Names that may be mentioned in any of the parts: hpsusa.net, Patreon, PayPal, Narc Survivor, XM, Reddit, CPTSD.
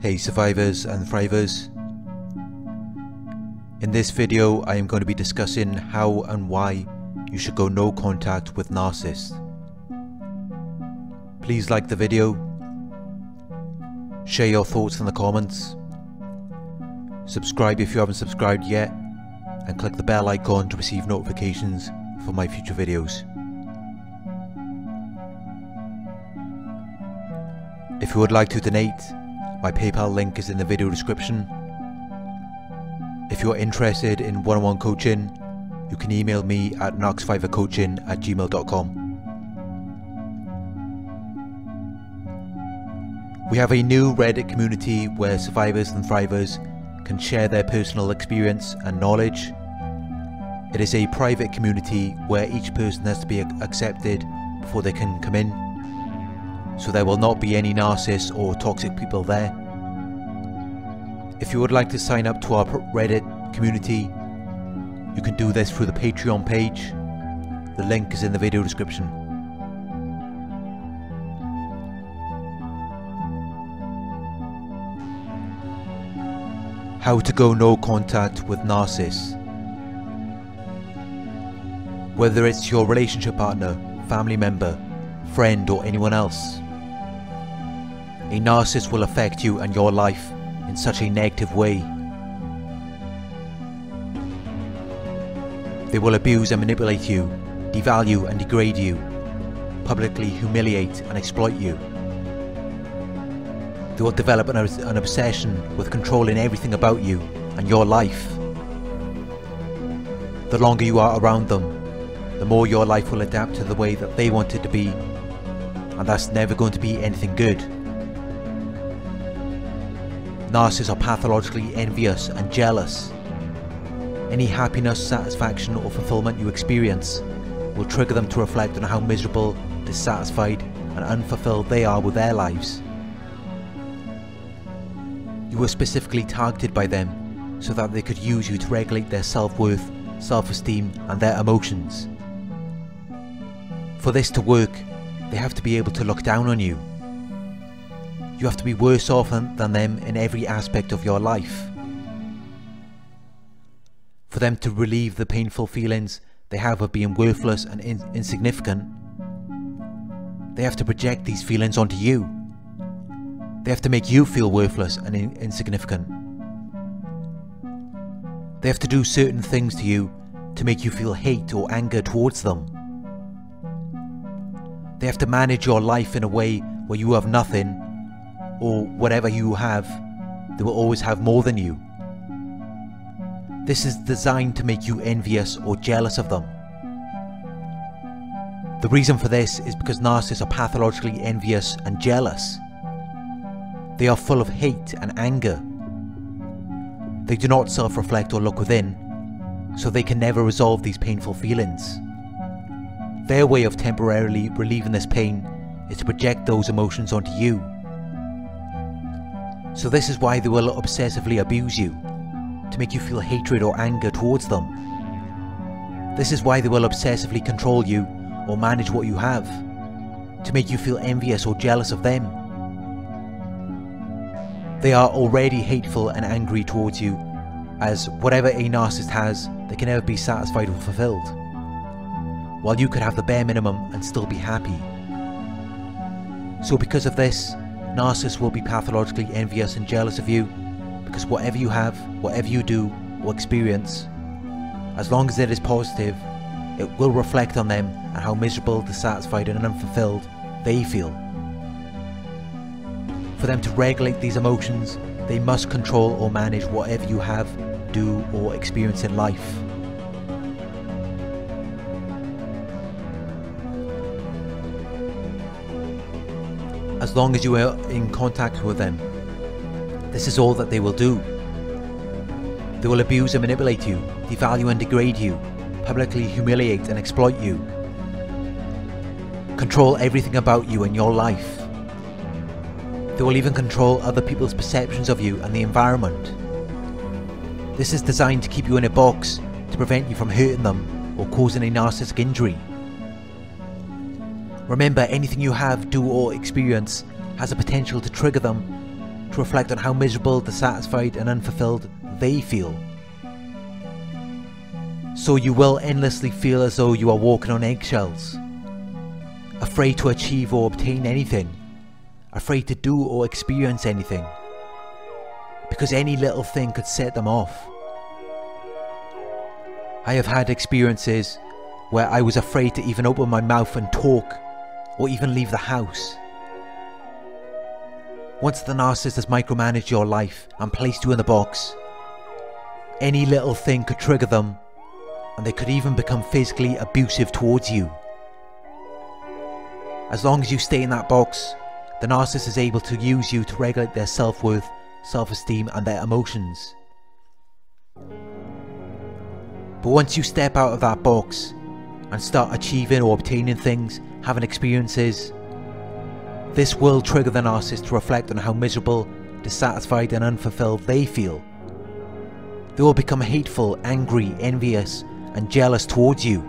Hey survivors and thrivers. In this video I am going to be discussing how and why you should go no contact with narcissists. Please like the video, share your thoughts in the comments, subscribe if you haven't subscribed yet, and click the bell icon to receive notifications for my future videos. If you would like to donate, my PayPal link is in the video description. If you're interested in one-on-one coaching, you can email me at narcsurvivorcoaching@gmail.com. We have a new Reddit community where survivors and thrivers can share their personal experience and knowledge. It is a private community where each person has to be accepted before they can come in, so there will not be any narcissists or toxic people there. If you would like to sign up to our Reddit community, you can do this through the Patreon page. The link is in the video description. How to go no contact with narcissists. Whether it's your relationship partner, family member, friend or anyone else, a narcissist will affect you and your life in such a negative way. They will abuse and manipulate you, devalue and degrade you, publicly humiliate and exploit you. They will develop an obsession with controlling everything about you and your life. The longer you are around them, the more your life will adapt to the way that they want it to be, and that's never going to be anything good. Narcissists are pathologically envious and jealous. Any happiness, satisfaction or fulfillment you experience will trigger them to reflect on how miserable, dissatisfied and unfulfilled they are with their lives. You were specifically targeted by them so that they could use you to regulate their self-worth, self-esteem and their emotions. For this to work, they have to be able to look down on you. You have to be worse off than them in every aspect of your life. For them to relieve the painful feelings they have of being worthless and insignificant, they have to project these feelings onto you. They have to make you feel worthless and insignificant. They have to do certain things to you to make you feel hate or anger towards them. They have to manage your life in a way where you have nothing, or whatever you have, they will always have more than you. This is designed to make you envious or jealous of them. The reason for this is because narcissists are pathologically envious and jealous. They are full of hate and anger. They do not self-reflect or look within, so they can never resolve these painful feelings. Their way of temporarily relieving this pain is to project those emotions onto you. So this is why they will obsessively abuse you, to make you feel hatred or anger towards them. This is why they will obsessively control you or manage what you have, to make you feel envious or jealous of them. They are already hateful and angry towards you, as whatever a narcissist has, they can never be satisfied or fulfilled, while you could have the bare minimum and still be happy. So because of this, narcissists will be pathologically envious and jealous of you, because whatever you have, whatever you do or experience, as long as it is positive, it will reflect on them and how miserable, dissatisfied and unfulfilled they feel. For them to regulate these emotions, they must control or manage whatever you have, do or experience in life. As long as you are in contact with them, this is all that they will do. They will abuse and manipulate you, devalue and degrade you, publicly humiliate and exploit you, control everything about you and your life. They will even control other people's perceptions of you and the environment. This is designed to keep you in a box to prevent you from hurting them or causing a narcissistic injury. Remember, anything you have, do or experience has the potential to trigger them to reflect on how miserable, dissatisfied and unfulfilled they feel. So you will endlessly feel as though you are walking on eggshells, afraid to achieve or obtain anything, afraid to do or experience anything, because any little thing could set them off. I have had experiences where I was afraid to even open my mouth and talk, or even leave the house. Once the narcissist has micromanaged your life and placed you in the box, any little thing could trigger them, and they could even become physically abusive towards you. As long as you stay in that box, the narcissist is able to use you to regulate their self-worth, self-esteem and their emotions. But once you step out of that box and start achieving or obtaining things, having experiences, this will trigger the narcissist to reflect on how miserable, dissatisfied and unfulfilled they feel. They will become hateful, angry, envious and jealous towards you.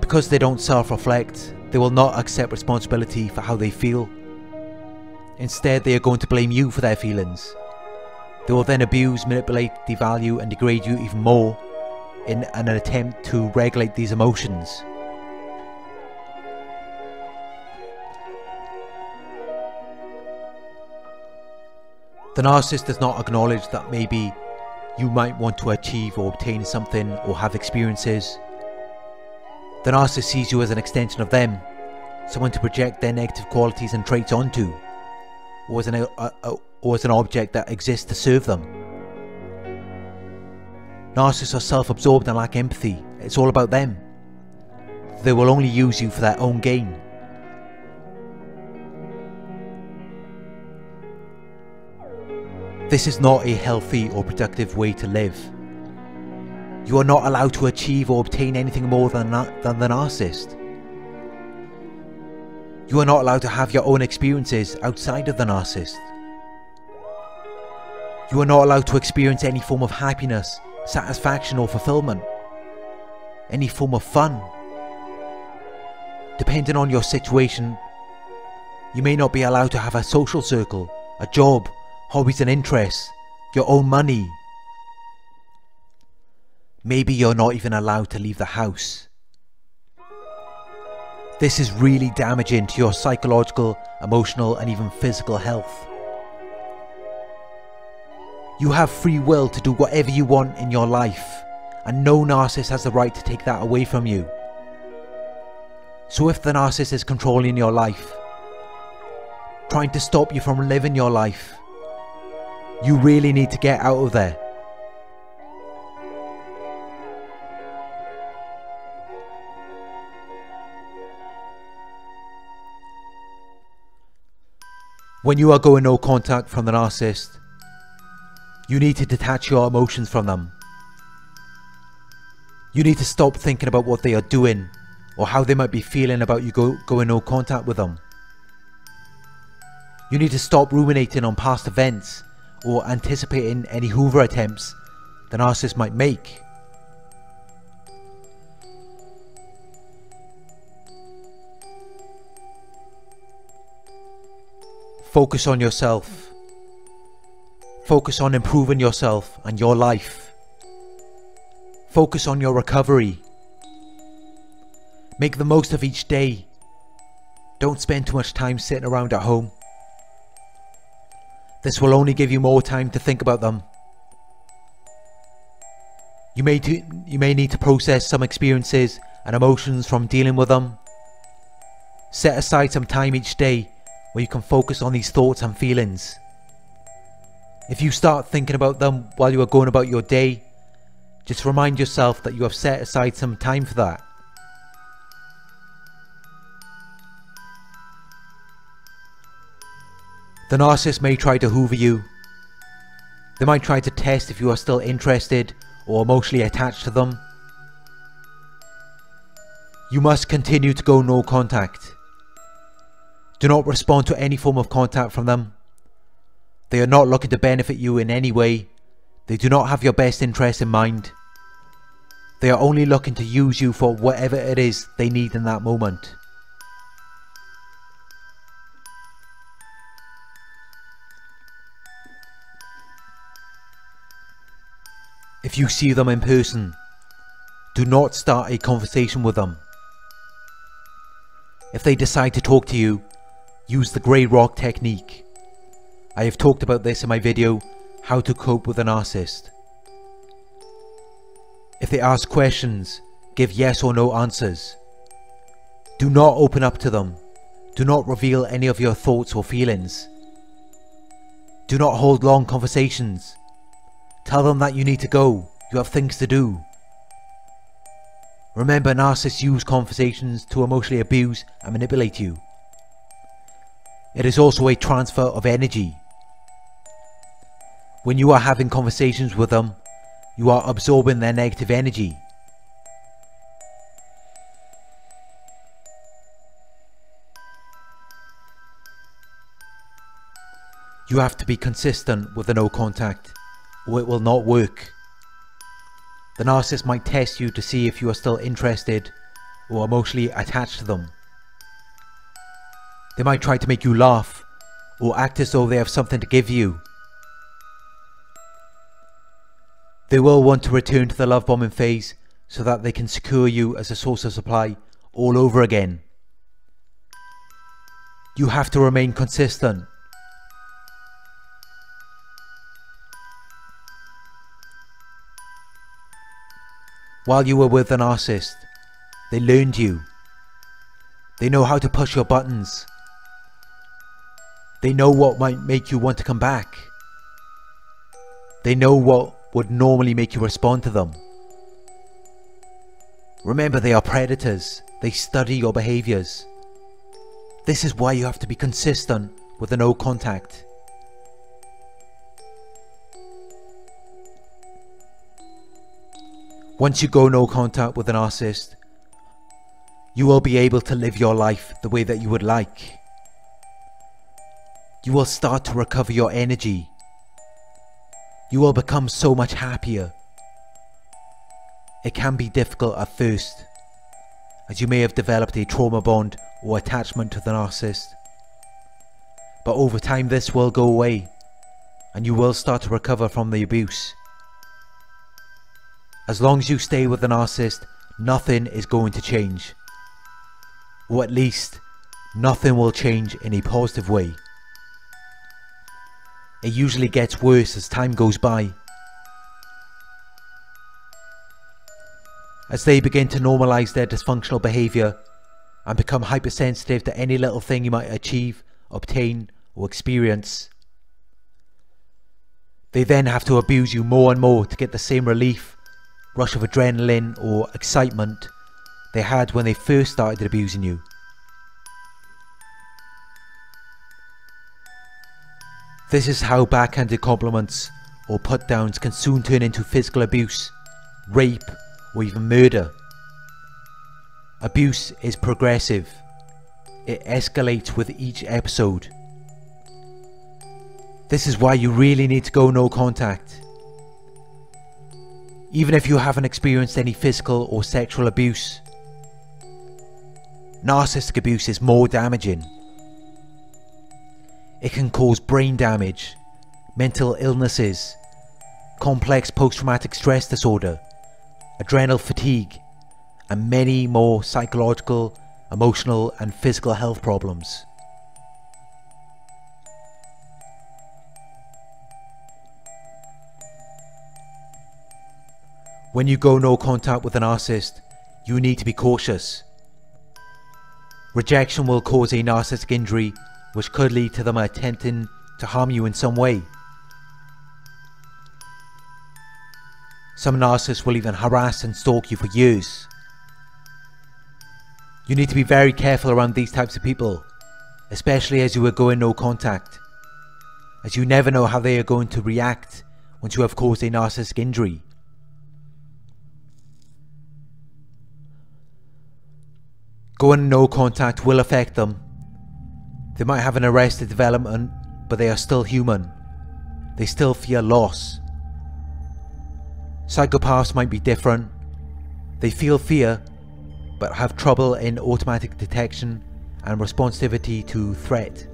Because they don't self-reflect, they will not accept responsibility for how they feel. Instead, they are going to blame you for their feelings. They will then abuse, manipulate, devalue and degrade you even more in an attempt to regulate these emotions. The narcissist does not acknowledge that maybe you might want to achieve or obtain something or have experiences. The narcissist sees you as an extension of them, someone to project their negative qualities and traits onto, or as an object that exists to serve them. Narcissists are self-absorbed and lack empathy. It's all about them. They will only use you for their own gain. This is not a healthy or productive way to live. You are not allowed to achieve or obtain anything more than the narcissist. You are not allowed to have your own experiences outside of the narcissist. You are not allowed to experience any form of happiness, satisfaction or fulfillment, any form of fun. Depending on your situation, you may not be allowed to have a social circle, a job, hobbies and interests, your own money. Maybe you're not even allowed to leave the house. This is really damaging to your psychological, emotional and even physical health. You have free will to do whatever you want in your life, and no narcissist has the right to take that away from you. So if the narcissist is controlling your life, trying to stop you from living your life, you really need to get out of there. When you are going no contact from the narcissist, you need to detach your emotions from them. You need to stop thinking about what they are doing or how they might be feeling about you going no contact with them. You need to stop ruminating on past events or anticipating any Hoover attempts the narcissist might make. Focus on yourself. Focus on improving yourself and your life. Focus on your recovery. Make the most of each day. Don't spend too much time sitting around at home. This will only give you more time to think about them. You may need to process some experiences and emotions from dealing with them. Set aside some time each day where you can focus on these thoughts and feelings. If you start thinking about them while you are going about your day, just remind yourself that you have set aside some time for that. The narcissist may try to hoover you. They might try to test if you are still interested or emotionally attached to them. You must continue to go no contact. Do not respond to any form of contact from them. They are not looking to benefit you in any way. They do not have your best interest in mind. They are only looking to use you for whatever it is they need in that moment. If you see them in person, do not start a conversation with them. If they decide to talk to you, use the grey rock technique. I have talked about this in my video, How to Cope with a Narcissist. If they ask questions, give yes or no answers. Do not open up to them. Do not reveal any of your thoughts or feelings. Do not hold long conversations. Tell them that you need to go, you have things to do. Remember, narcissists use conversations to emotionally abuse and manipulate you. It is also a transfer of energy. When you are having conversations with them, you are absorbing their negative energy. You have to be consistent with the no contact, or it will not work. The narcissist might test you to see if you are still interested or emotionally attached to them. They might try to make you laugh or act as though they have something to give you. They will want to return to the love bombing phase so that they can secure you as a source of supply all over again. You have to remain consistent. While you were with a narcissist, they learned you. They know how to push your buttons. They know what might make you want to come back. They know what would normally make you respond to them. Remember, they are predators. They study your behaviors. This is why you have to be consistent with the no contact. Once you go no contact with a narcissist, you will be able to live your life the way that you would like. You will start to recover your energy. You will become so much happier. It can be difficult at first, as you may have developed a trauma bond or attachment to the narcissist. But over time this will go away, and you will start to recover from the abuse. As long as you stay with the narcissist, nothing is going to change. Or at least, nothing will change in a positive way. It usually gets worse as time goes by. As they begin to normalize their dysfunctional behavior and become hypersensitive to any little thing you might achieve, obtain, or experience. They then have to abuse you more and more to get the same relief, rush of adrenaline or excitement they had when they first started abusing you. This is how backhanded compliments or put-downs can soon turn into physical abuse, rape, or even murder. Abuse is progressive. It escalates with each episode. This is why you really need to go no contact. Even if you haven't experienced any physical or sexual abuse, narcissistic abuse is more damaging. It can cause brain damage, mental illnesses, complex post-traumatic stress disorder, adrenal fatigue, and many more psychological, emotional, and physical health problems. When you go no contact with a narcissist, you need to be cautious. Rejection will cause a narcissistic injury which could lead to them attempting to harm you in some way. Some narcissists will even harass and stalk you for years. You need to be very careful around these types of people, especially as you are going no contact, as you never know how they are going to react once you have caused a narcissistic injury. Going no contact will affect them. They might have an arrested development, but they are still human. They still fear loss. Psychopaths might be different. They feel fear, but have trouble in automatic detection and responsivity to threat.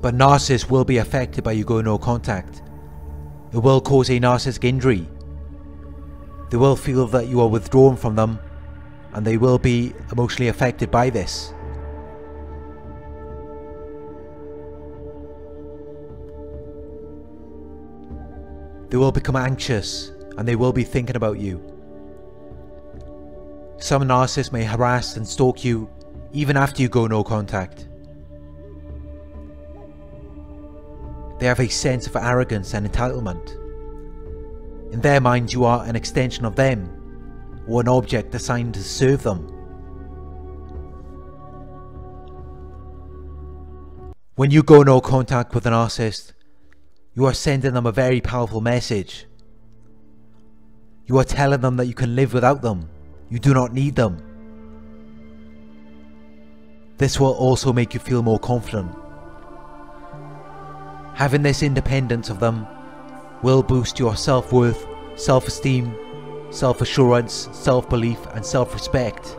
But narcissists will be affected by you going no contact. It will cause a narcissistic injury. They will feel that you are withdrawn from them, and they will be emotionally affected by this. They will become anxious, and they will be thinking about you. Some narcissists may harass and stalk you even after you go no contact. They have a sense of arrogance and entitlement. In their minds, you are an extension of them, or an object assigned to serve them. When you go no contact with a narcissist, you are sending them a very powerful message. You are telling them that you can live without them. You do not need them. This will also make you feel more confident. Having this independence of them will boost your self-worth, self-esteem, self-assurance, self-belief and self-respect.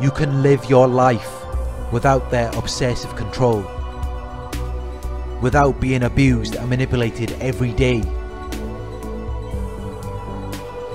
You can live your life without their obsessive control, without being abused and manipulated every day.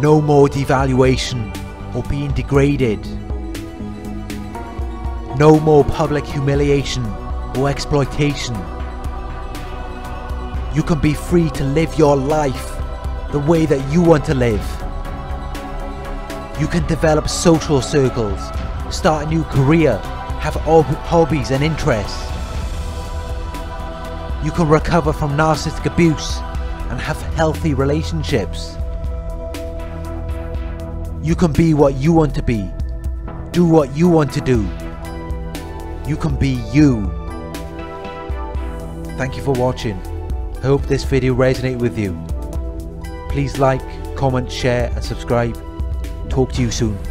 No more devaluation or being degraded. No more public humiliation or exploitation. You can be free to live your life the way that you want to live. You can develop social circles, start a new career, have hobbies and interests. You can recover from narcissistic abuse and have healthy relationships. You can be what you want to be, do what you want to do. You can be you. Thank you for watching. I hope this video resonated with you. Please like, comment, share and subscribe. Talk to you soon.